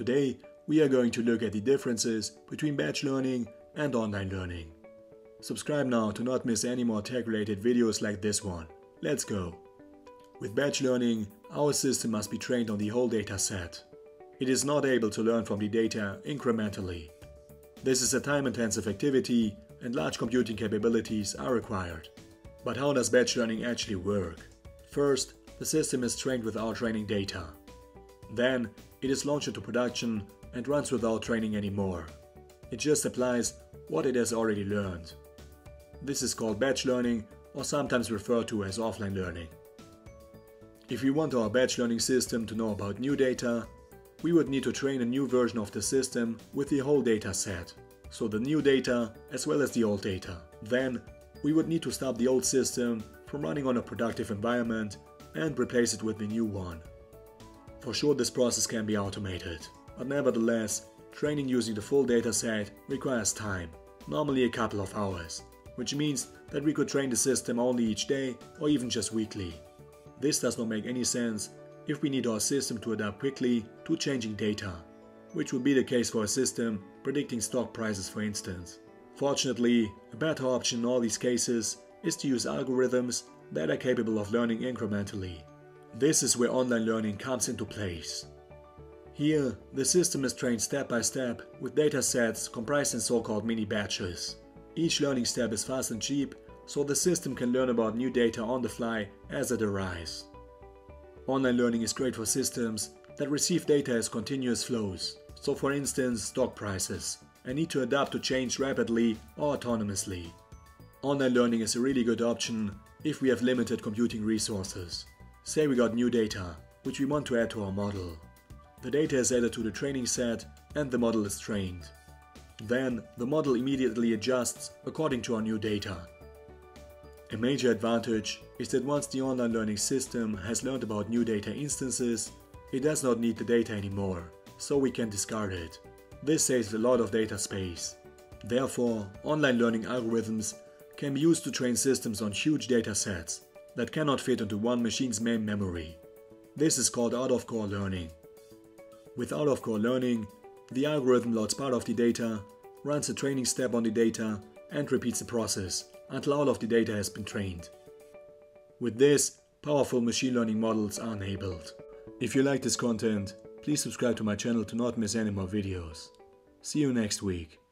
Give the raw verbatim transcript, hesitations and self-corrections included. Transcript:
Today, we are going to look at the differences between batch learning and online learning. Subscribe now to not miss any more tech-related videos like this one. Let's go! With batch learning, our system must be trained on the whole data set. It is not able to learn from the data incrementally. This is a time-intensive activity and large computing capabilities are required. But how does batch learning actually work? First, the system is trained without training data. Then, it is launched into production and runs without training anymore. It just applies what it has already learned. This is called batch learning, or sometimes referred to as offline learning. If we want our batch learning system to know about new data, we would need to train a new version of the system with the whole data set, so the new data as well as the old data. Then, we would need to stop the old system from running on a productive environment and replace it with the new one. For sure, this process can be automated, but nevertheless, training using the full data set requires time, normally a couple of hours, which means that we could train the system only each day or even just weekly. This does not make any sense if we need our system to adapt quickly to changing data, which would be the case for a system predicting stock prices, for instance. Fortunately, a better option in all these cases is to use algorithms that are capable of learning incrementally. This is where online learning comes into place. Here, the system is trained step by step with data sets comprised in so-called mini-batches. Each learning step is fast and cheap, so the system can learn about new data on the fly as it arises. Online learning is great for systems that receive data as continuous flows, so for instance stock prices, and need to adapt to change rapidly or autonomously. Online learning is a really good option if we have limited computing resources. Say we got new data, which we want to add to our model. The data is added to the training set and the model is trained. Then the model immediately adjusts according to our new data. A major advantage is that once the online learning system has learned about new data instances, it does not need the data anymore, so we can discard it. This saves a lot of data space. Therefore, online learning algorithms can be used to train systems on huge data sets that cannot fit into one machine's main memory. This is called out-of-core learning. With out-of-core learning, the algorithm loads part of the data, runs a training step on the data, and repeats the process until all of the data has been trained. With this, powerful machine learning models are enabled. If you like this content, please subscribe to my channel to not miss any more videos. See you next week.